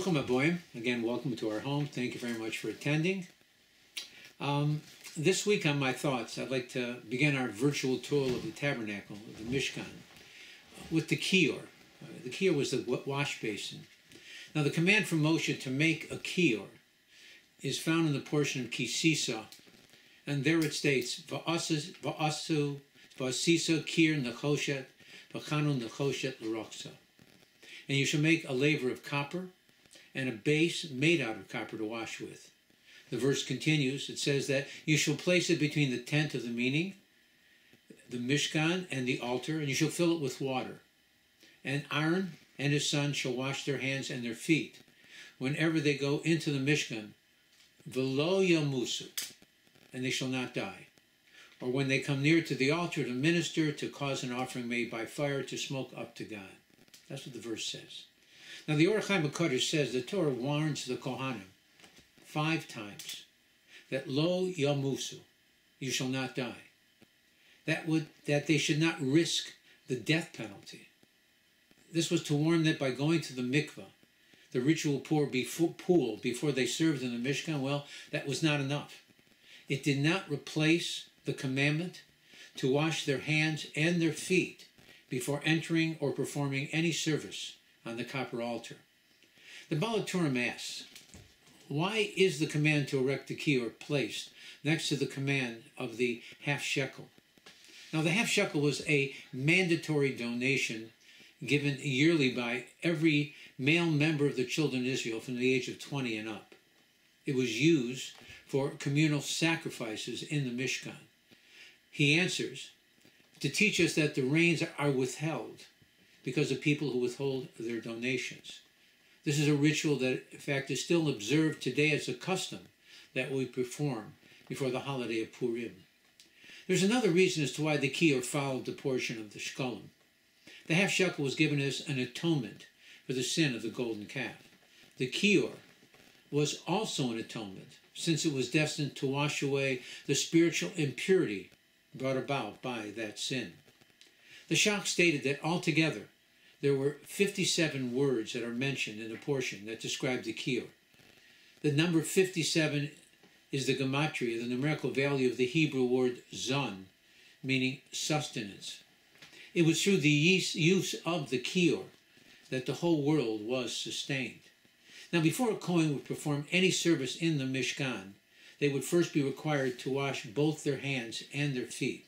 Bruchim Aboim. Again, welcome to our home. Thank you very much for attending. This week on My Thoughts, I'd like to begin our virtual tour of the tabernacle, of the Mishkan, with the kior. The kior was the wash basin. Now, the command from Moshe to make a kior is found in the portion of Kisisa, and there it states, Va'asu, Va'asisa, kior nechoshet, V'chanu nechoshet l'roksa. And you shall make a laver of copper and a base made out of copper to wash with. The verse continues. It says that you shall place it between the tent of the meeting, the Mishkan, and the altar, and you shall fill it with water. And Aaron and his son shall wash their hands and their feet whenever they go into the Mishkan, v'lo yamusu, and they shall not die. Or when they come near to the altar to minister, to cause an offering made by fire to smoke up to God. That's what the verse says. Now, the Orochai says the Torah warns the Kohanim 5 times that lo yamusu, you shall not die. That they should not risk the death penalty. This was to warn that by going to the mikveh, the ritual pool before they served in the Mishkan, well, that was not enough. It did not replace the commandment to wash their hands and their feet before entering or performing any service on the copper altar. The Baal HaTurim asks, why is the command to erect the kior placed next to the command of the half shekel? Now, the half shekel was a mandatory donation given yearly by every male member of the children of Israel from the age of 20 and up. It was used for communal sacrifices in the Mishkan. He answers, to teach us that the rains are withheld because of people who withhold their donations. This is a ritual that, in fact, is still observed today as a custom that we perform before the holiday of Purim. There's another reason as to why the kior followed the portion of the shkolim. The half shekel was given as an atonement for the sin of the golden calf. The kior was also an atonement, since it was destined to wash away the spiritual impurity brought about by that sin. The Shakh stated that altogether there were 57 words that are mentioned in the portion that describe the kior. The number 57 is the gematria, the numerical value of the Hebrew word zon, meaning sustenance. It was through the use of the kior that the whole world was sustained. Now, before a Kohen would perform any service in the Mishkan, they would first be required to wash both their hands and their feet.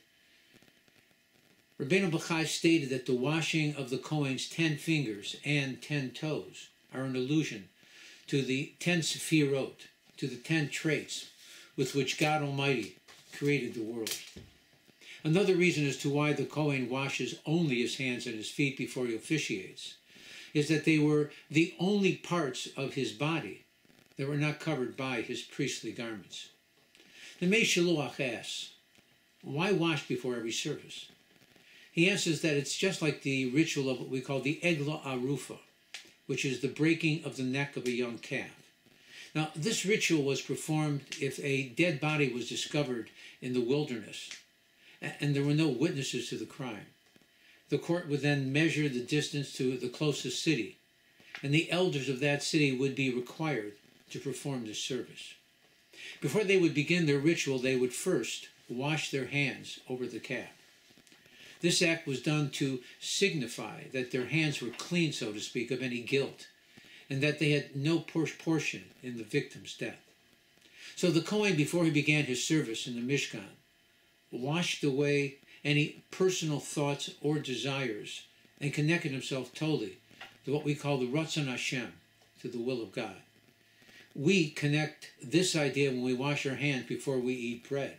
Rabbeinu Bachai stated that the washing of the Kohen's 10 fingers and 10 toes are an allusion to the 10 sefirot, to the 10 traits with which God Almighty created the world. Another reason as to why the Kohen washes only his hands and his feet before he officiates is that they were the only parts of his body that were not covered by his priestly garments. The Meshaloach asks, why wash before every service? He answers that it's just like the ritual of what we call the Egla Arufa, which is the breaking of the neck of a young calf. Now, this ritual was performed if a dead body was discovered in the wilderness, and there were no witnesses to the crime. The court would then measure the distance to the closest city, and the elders of that city would be required to perform this service. Before they would begin their ritual, they would first wash their hands over the calf. This act was done to signify that their hands were clean, so to speak, of any guilt, and that they had no portion in the victim's death. So the Kohen, before he began his service in the Mishkan, washed away any personal thoughts or desires and connected himself totally to what we call the Ratzon Hashem, to the will of God. We connect this idea when we wash our hands before we eat bread.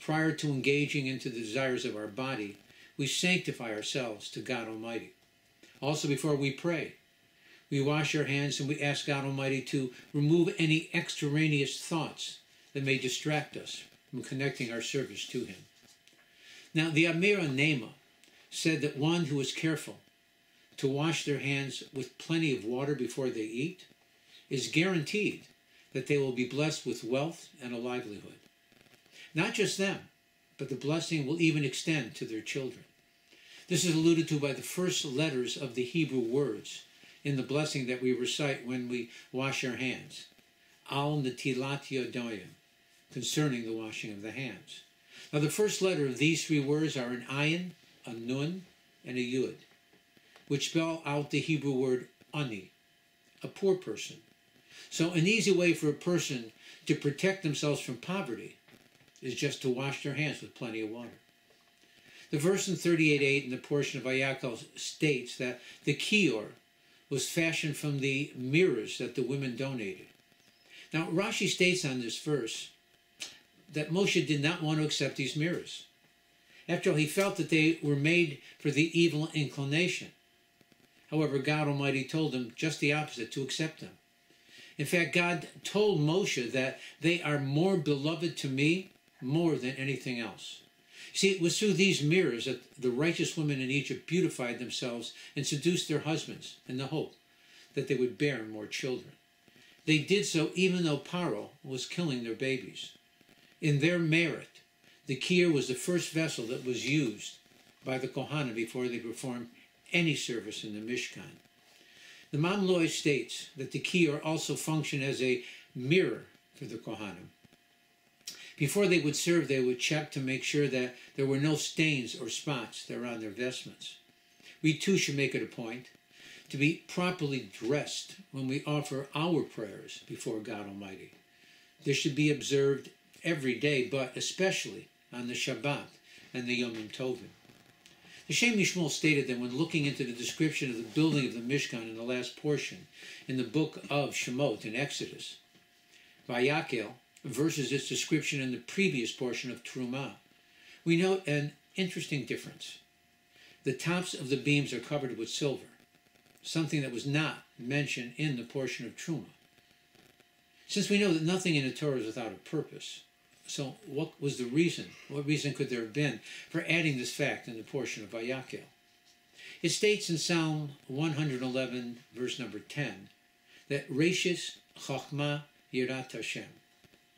Prior to engaging into the desires of our body, we sanctify ourselves to God Almighty. Also, before we pray, we wash our hands and we ask God Almighty to remove any extraneous thoughts that may distract us from connecting our service to Him. Now, the Amira Nema said that one who is careful to wash their hands with plenty of water before they eat is guaranteed that they will be blessed with wealth and a livelihood. Not just them, but the blessing will even extend to their children. This is alluded to by the first letters of the Hebrew words in the blessing that we recite when we wash our hands. Al Netilat Yadayim, concerning the washing of the hands. Now the first letter of these three words are an ayin, a nun, and a yud, which spell out the Hebrew word ani, a poor person. So an easy way for a person to protect themselves from poverty is just to wash their hands with plenty of water. The verse in 38:8 in the portion of Vayakhel states that the kior was fashioned from the mirrors that the women donated. Now Rashi states on this verse that Moshe did not want to accept these mirrors. After all, he felt that they were made for the evil inclination. However, God Almighty told him just the opposite, to accept them. In fact, God told Moshe that they are more beloved to me more than anything else. See, it was through these mirrors that the righteous women in Egypt beautified themselves and seduced their husbands in the hope that they would bear more children. They did so even though Paro was killing their babies. In their merit, the kior was the first vessel that was used by the Kohanim before they performed any service in the Mishkan. The Mamloi states that the kior also functioned as a mirror for the Kohanim. Before they would serve, they would check to make sure that there were no stains or spots that were on their vestments. We too should make it a point to be properly dressed when we offer our prayers before God Almighty. This should be observed every day, but especially on the Shabbat and the Yom Tovim. The Shem Mishmuel stated that when looking into the description of the building of the Mishkan in the last portion in the book of Shemot in Exodus, Vayakhel versus its description in the previous portion of Truma, we note an interesting difference. The tops of the beams are covered with silver, something that was not mentioned in the portion of Truma. Since we know that nothing in the Torah is without a purpose, so what was the reason? What reason could there have been for adding this fact in the portion of Vayakhel? It states in Psalm 111, verse number 10, that Reshis Chachma Yirat Hashem,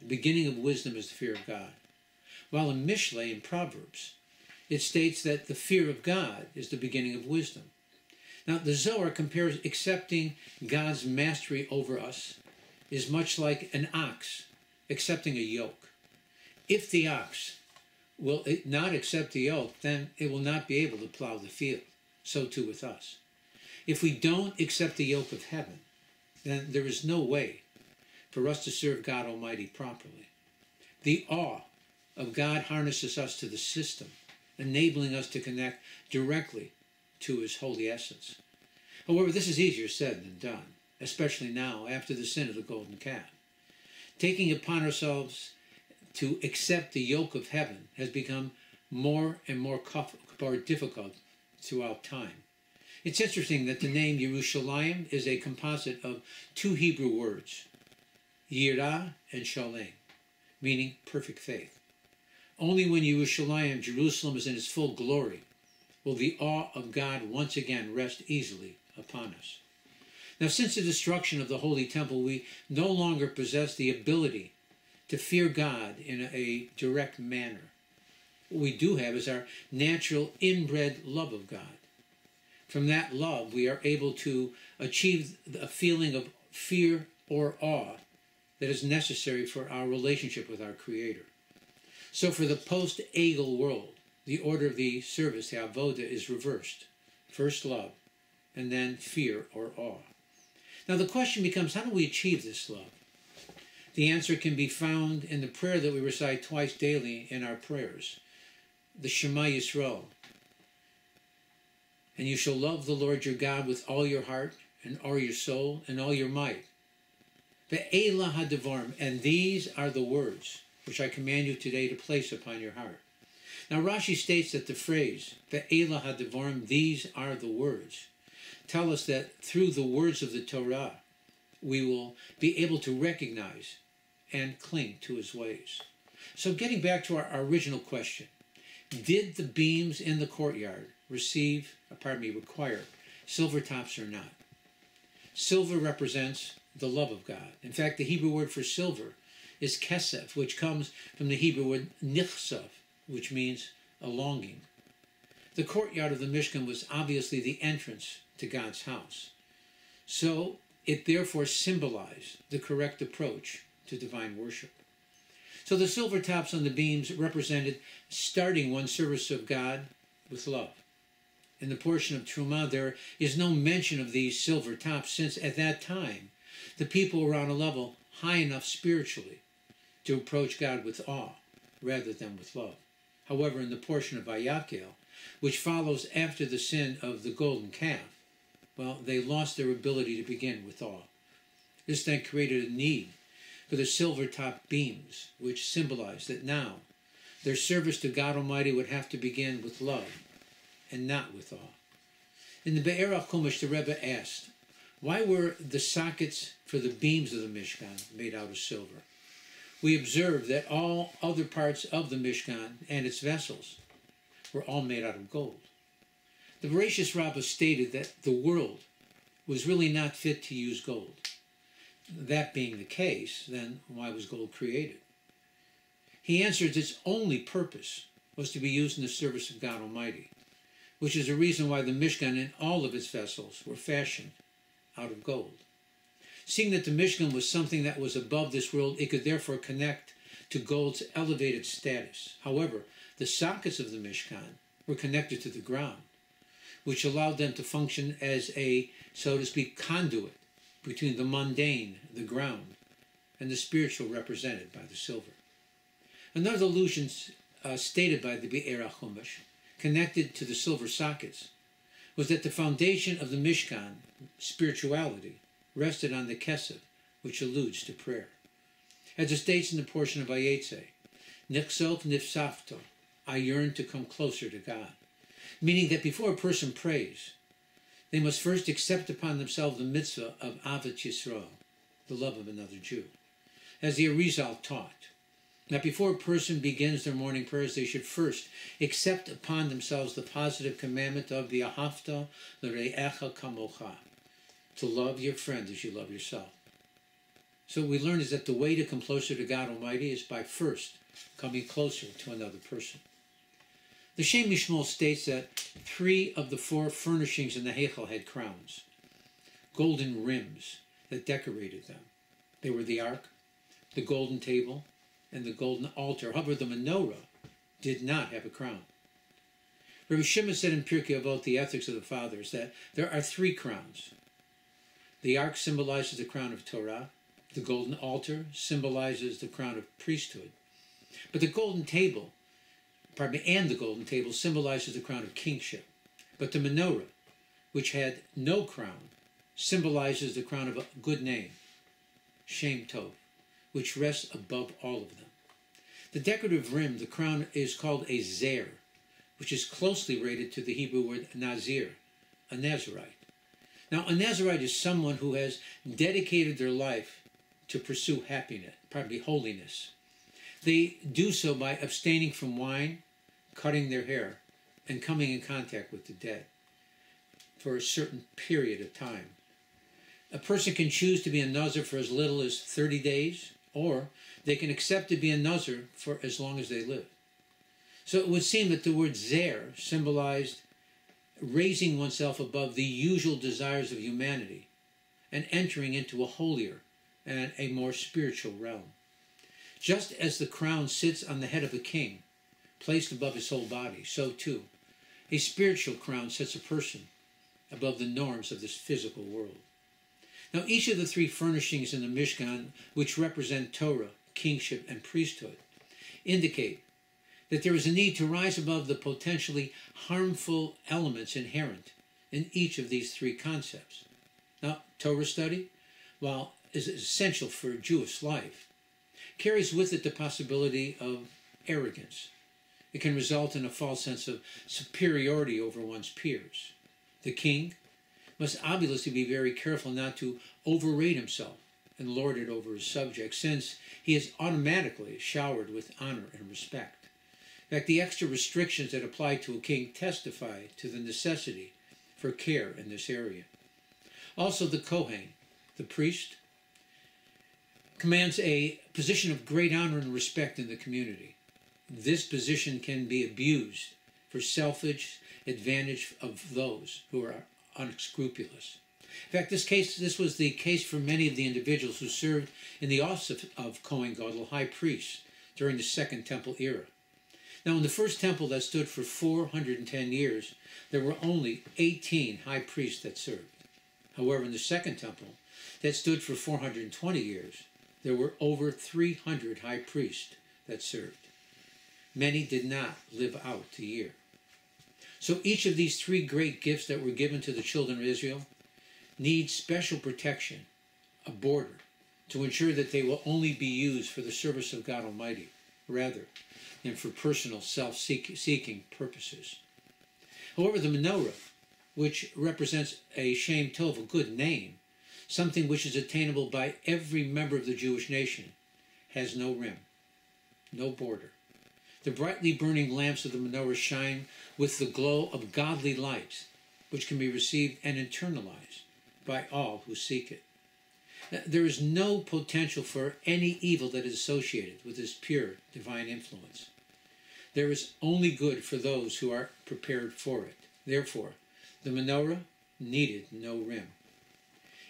the beginning of wisdom is the fear of God. While in Mishlei, in Proverbs, it states that the fear of God is the beginning of wisdom. Now, the Zohar compares accepting God's mastery over us is much like an ox accepting a yoke. If the ox will not accept the yoke, then it will not be able to plow the field. So too with us. If we don't accept the yoke of heaven, then there is no way for us to serve God Almighty properly. The awe of God harnesses us to the system, enabling us to connect directly to His holy essence. However, this is easier said than done, especially now after the sin of the golden calf. Taking upon ourselves to accept the yoke of heaven has become more and more difficult throughout time. It's interesting that the name Yerushalayim is a composite of two Hebrew words, Yirah and Shalem, meaning perfect faith. Only when Yerushalayim, Jerusalem, is in its full glory will the awe of God once again rest easily upon us. Now, since the destruction of the Holy Temple, we no longer possess the ability to fear God in a direct manner. What we do have is our natural inbred love of God. From that love, we are able to achieve a feeling of fear or awe that is necessary for our relationship with our Creator. So for the post-Egel world, the order of the service, the Avodah, is reversed. First love, and then fear or awe. Now the question becomes, how do we achieve this love? The answer can be found in the prayer that we recite twice daily in our prayers, the Shema Yisrael. And you shall love the Lord your God with all your heart, and all your soul, and all your might. Ve'elah hadivorim, and these are the words which I command you today to place upon your heart. Now Rashi states that the phrase, Ve'elah hadivorim, these are the words, tell us that through the words of the Torah, we will be able to recognize and cling to His ways. So getting back to our original question, did the beams in the courtyard require silver tops or not? Silver represents the love of God. In fact, the Hebrew word for silver is kesef, which comes from the Hebrew word nichsav, which means a longing. The courtyard of the Mishkan was obviously the entrance to God's house. So it therefore symbolized the correct approach to divine worship. So the silver tops on the beams represented starting one's service of God with love. In the portion of Truma, there is no mention of these silver tops, since at that time the people were on a level high enough spiritually to approach God with awe rather than with love. However, in the portion of Vayakhel, which follows after the sin of the golden calf, well, they lost their ability to begin with awe. This then created a need for the silver-topped beams, which symbolized that now their service to God Almighty would have to begin with love and not with awe. In the Be'erah Chumash, the Rebbe asked, why were the sockets for the beams of the Mishkan made out of silver? We observe that all other parts of the Mishkan and its vessels were all made out of gold. The voracious Rabbah stated that the world was really not fit to use gold. That being the case, then why was gold created? He answers its only purpose was to be used in the service of God Almighty, which is the reason why the Mishkan and all of its vessels were fashioned out of gold. Seeing that the Mishkan was something that was above this world, it could therefore connect to gold's elevated status. However, the sockets of the Mishkan were connected to the ground, which allowed them to function as a, so to speak, conduit between the mundane, the ground, and the spiritual represented by the silver. Another allusion stated by the Be'erah Chumash, connected to the silver sockets, was that the foundation of the Mishkan, spirituality, rested on the kesef, which alludes to prayer. As it states in the portion of Vayetze, Nechsof nifsafto, I yearn to come closer to God, meaning that before a person prays, they must first accept upon themselves the mitzvah of Avat Yisrael, the love of another Jew. As the Arizal taught, that before a person begins their morning prayers, they should first accept upon themselves the positive commandment of V'ahavta l're'echa kamocha, to love your friend as you love yourself. So what we learn is that the way to come closer to God Almighty is by first coming closer to another person. The Shem Mishmuel states that 3 of the 4 furnishings in the Heichel had crowns, golden rims that decorated them. They were the ark, the golden table, and the golden altar. However, the menorah did not have a crown. Rabbi Shimon said in Pirkei Avot, the Ethics of the Fathers, that there are 3 crowns. The ark symbolizes the crown of Torah, the golden altar symbolizes the crown of priesthood, but the golden table and the golden table symbolizes the crown of kingship. But the menorah, which had no crown, symbolizes the crown of a good name, Shem Tov, which rests above all of them. The decorative rim, the crown, is called a zer, which is closely related to the Hebrew word nazir, a Nazirite. Now, a Nazirite is someone who has dedicated their life to pursue holiness. They do so by abstaining from wine, cutting their hair, and coming in contact with the dead for a certain period of time. A person can choose to be a nazir for as little as 30 days, or they can accept to be a nazir for as long as they live. So it would seem that the word zer symbolized raising oneself above the usual desires of humanity and entering into a holier and a more spiritual realm. Just as the crown sits on the head of a king, placed above his whole body, so too, a spiritual crown sets a person above the norms of this physical world. Now, each of the 3 furnishings in the Mishkan, which represent Torah, kingship, and priesthood, indicate that there is a need to rise above the potentially harmful elements inherent in each of these 3 concepts. Now, Torah study, while is essential for Jewish life, carries with it the possibility of arrogance. It can result in a false sense of superiority over one's peers. The king must obviously be very careful not to overrate himself and lord it over his subjects, since he is automatically showered with honor and respect. In fact, the extra restrictions that apply to a king testify to the necessity for care in this area. Also, the Kohen, the priest, commands a position of great honor and respect in the community. This position can be abused for selfish advantage of those who are unscrupulous. In fact, this was the case for many of the individuals who served in the office of Kohen Gadol, high priest, during the Second Temple era. Now, in the First Temple that stood for 410 years, there were only 18 high priests that served. However, in the Second Temple, that stood for 420 years, there were over 300 high priests that served. Many did not live out the year. So each of these three great gifts that were given to the children of Israel needs special protection, a border, to ensure that they will only be used for the service of God Almighty, rather than for personal self-seeking purposes. However, the menorah, which represents a Shem Tov, a good name, something which is attainable by every member of the Jewish nation, has no rim, no border. The brightly burning lamps of the menorah shine with the glow of godly light, which can be received and internalized by all who seek it. There is no potential for any evil that is associated with this pure divine influence. There is only good for those who are prepared for it. Therefore, the menorah needed no rim.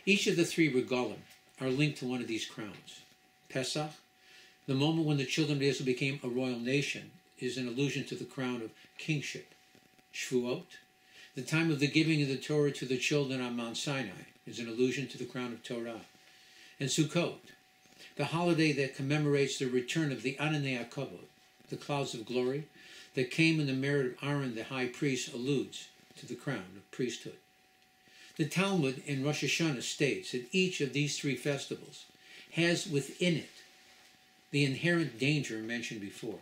Each of the three regalim are linked to one of these crowns. Pesach, the moment when the children of Israel became a royal nation, is an allusion to the crown of kingship. Shavuot, the time of the giving of the Torah to the children on Mount Sinai, is an allusion to the crown of Torah. And Sukkot, the holiday that commemorates the return of the Ananei HaKavod, the clouds of glory that came in the merit of Aaron the high priest, alludes to the crown of priesthood. The Talmud in Rosh Hashanah states that each of these three festivals has within it the inherent danger mentioned before.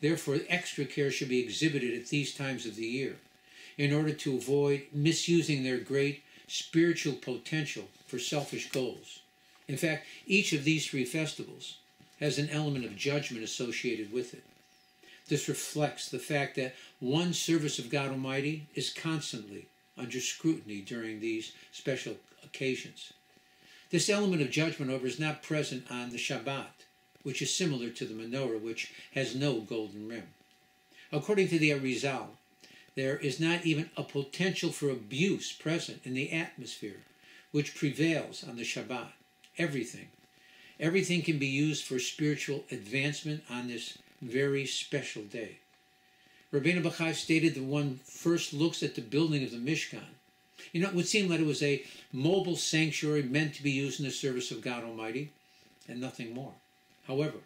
Therefore, extra care should be exhibited at these times of the year in order to avoid misusing their great spiritual potential for selfish goals. In fact, each of these three festivals has an element of judgment associated with it. This reflects the fact that one service of God Almighty is constantly under scrutiny during these special occasions. This element of judgment, however, is not present on the Shabbat, which is similar to the menorah, which has no golden rim. According to the Arizal, there is not even a potential for abuse present in the atmosphere which prevails on the Shabbat. Everything can be used for spiritual advancement on this very special day. Rabbeinu Bachai stated that one first looks at the building of the Mishkan. It would seem that it was a mobile sanctuary meant to be used in the service of God Almighty, and nothing more. However,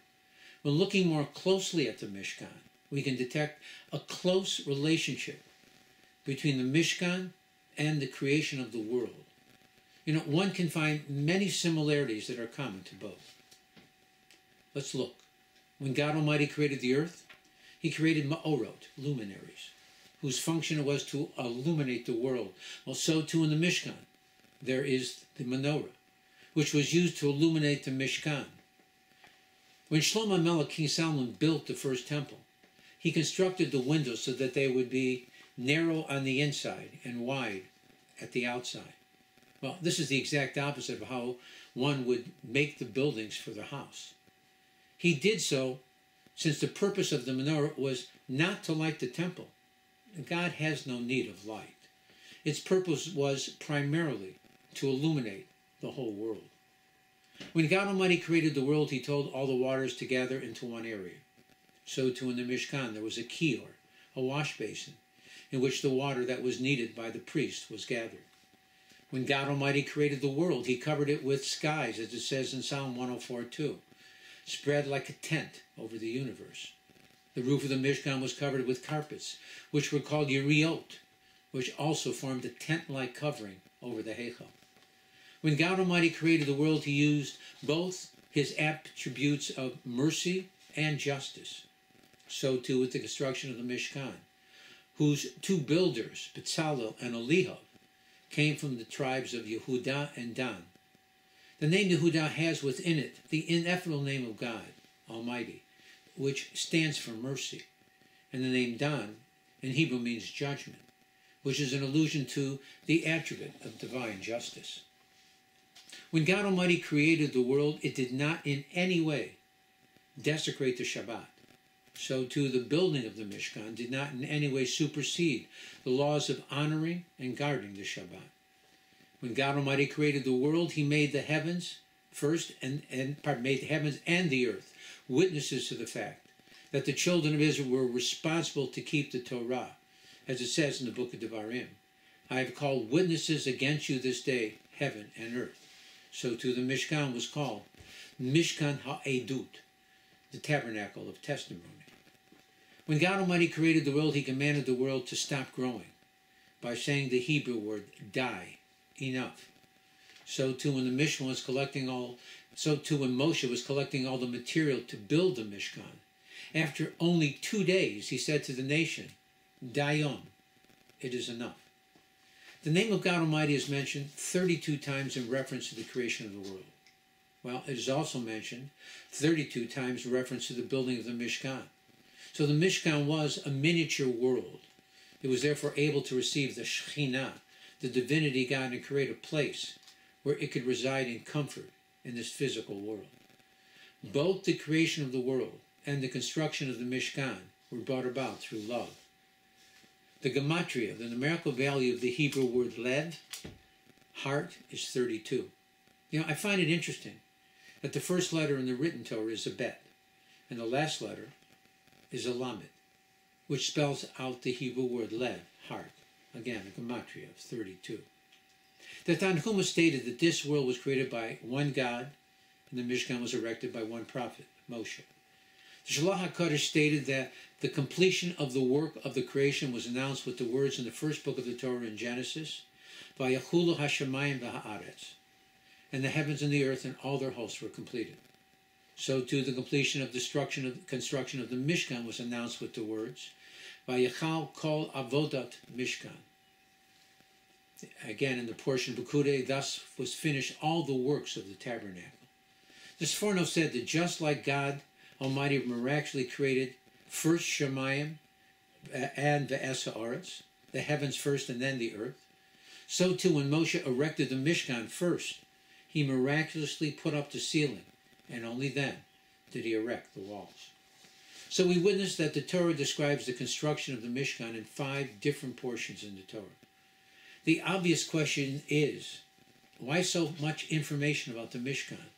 when looking more closely at the Mishkan, we can detect a close relationship between the Mishkan and the creation of the world. One can find many similarities that are common to both. Let's look. When God Almighty created the earth, He created ma'orot, luminaries, whose function it was to illuminate the world. Well, so too in the Mishkan, there is the menorah, which was used to illuminate the Mishkan. When Shlomo HaMelech, King Solomon, built the first temple, he constructed the windows so that they would be narrow on the inside and wide at the outside. Well, this is the exact opposite of how one would make the buildings for the house. He did so since the purpose of the menorah was not to light the temple. God has no need of light. Its purpose was primarily to illuminate the whole world. When God Almighty created the world, He told all the waters to gather into one area. So too in the Mishkan there was a kior, a wash basin, in which the water that was needed by the priest was gathered. When God Almighty created the world, He covered it with skies, as it says in Psalm 104:2, spread like a tent over the universe. The roof of the Mishkan was covered with carpets, which were called yeriot, which also formed a tent-like covering over the Heichal. When God Almighty created the world, He used both His attributes of mercy and justice. So too with the construction of the Mishkan, whose two builders, Bezalel and Eliav, came from the tribes of Yehudah and Dan. The name Yehudah has within it the ineffable name of God Almighty, which stands for mercy, and the name Dan in Hebrew means judgment, which is an allusion to the attribute of divine justice. When God Almighty created the world, it did not in any way desecrate the Shabbat. So too the building of the Mishkan did not in any way supersede the laws of honoring and guarding the Shabbat. When God Almighty created the world, he made the heavens first made the heavens and the earth, witnesses to the fact that the children of Israel were responsible to keep the Torah, as it says in the book of Devarim. I have called witnesses against you this day, heaven and earth. So too the Mishkan was called Mishkan Ha'edut, the tabernacle of testimony. When God Almighty created the world, he commanded the world to stop growing by saying the Hebrew word, die, enough. So too when the Mishkan was collecting all, so too when Moshe was collecting all the material to build the Mishkan, after only 2 days, he said to the nation, Dayom, it is enough. The name of God Almighty is mentioned 32 times in reference to the creation of the world. Well, it is also mentioned 32 times in reference to the building of the Mishkan. So the Mishkan was a miniature world. It was therefore able to receive the Shekhinah, the divinity God, and create a place where it could reside in comfort in this physical world. Both the creation of the world and the construction of the Mishkan were brought about through love. The gematria, the numerical value of the Hebrew word lev, heart, is 32. You know, I find it interesting that the first letter in the written Torah is a bet, and the last letter is a lamed, which spells out the Hebrew word lev, heart, again, a gematria of 32. The Tanhuma stated that this world was created by one God, and the Mishkan was erected by one prophet, Moshe. The Shalach HaKadosh stated that the completion of the work of the creation was announced with the words in the first book of the Torah in Genesis, Vayakhel Hashemayim v'ha'aretz, and the heavens and the earth and all their hosts were completed. So too the completion of construction of the Mishkan was announced with the words, Vayakhel kol avodat Mishkan. Again in the portion Bukudei, thus was finished all the works of the tabernacle. The Sforno said that just like God Almighty miraculously created first Shemayim and the Esaretz, the heavens first and then the earth, so too when Moshe erected the Mishkan first, he miraculously put up the ceiling, and only then did he erect the walls. So we witness that the Torah describes the construction of the Mishkan in 5 different portions in the Torah. The obvious question is, why so much information about the Mishkan,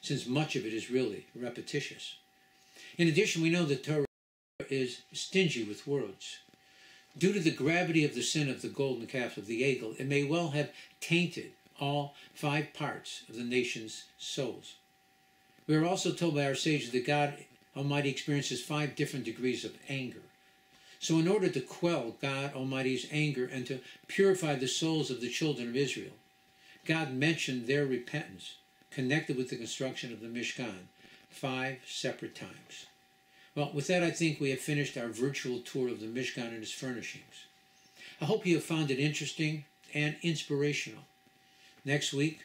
since much of it is really repetitious? In addition, we know the Torah is stingy with words. Due to the gravity of the sin of the golden calf of the Egel, it may well have tainted all 5 parts of the nation's souls. We are also told by our sages that God Almighty experiences 5 different degrees of anger. So in order to quell God Almighty's anger and to purify the souls of the children of Israel, God mentioned their repentance connected with the construction of the Mishkan 5 separate times. Well, with that, I think we have finished our virtual tour of the Mishkan and its furnishings. I hope you have found it interesting and inspirational. Next week,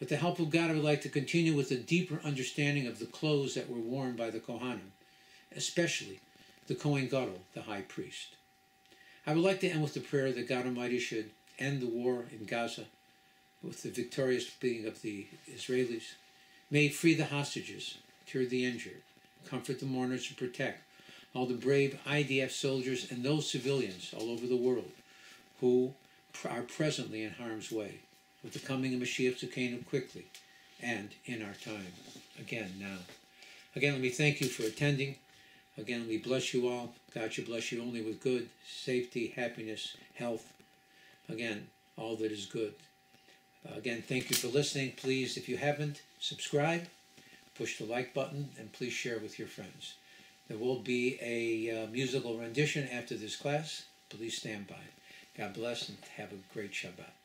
with the help of God, I would like to continue with a deeper understanding of the clothes that were worn by the Kohanim, especially the Kohen Gadol, the high priest. I would like to end with the prayer that God Almighty should end the war in Gaza with the victorious being of the Israelis. May it free the hostages, cure the injured, comfort the mourners, and protect all the brave IDF soldiers and those civilians all over the world who are presently in harm's way, with the coming of Mashiach Tzukeinu quickly and in our time, again now. Again, let me thank you for attending. Again, let me bless you all. God should bless you only with good, safety, happiness, health. Again, all that is good. Again, thank you for listening. Please, if you haven't, subscribe, push the like button, and please share with your friends. There will be a musical rendition after this class. Please stand by. God bless and have a great Shabbat.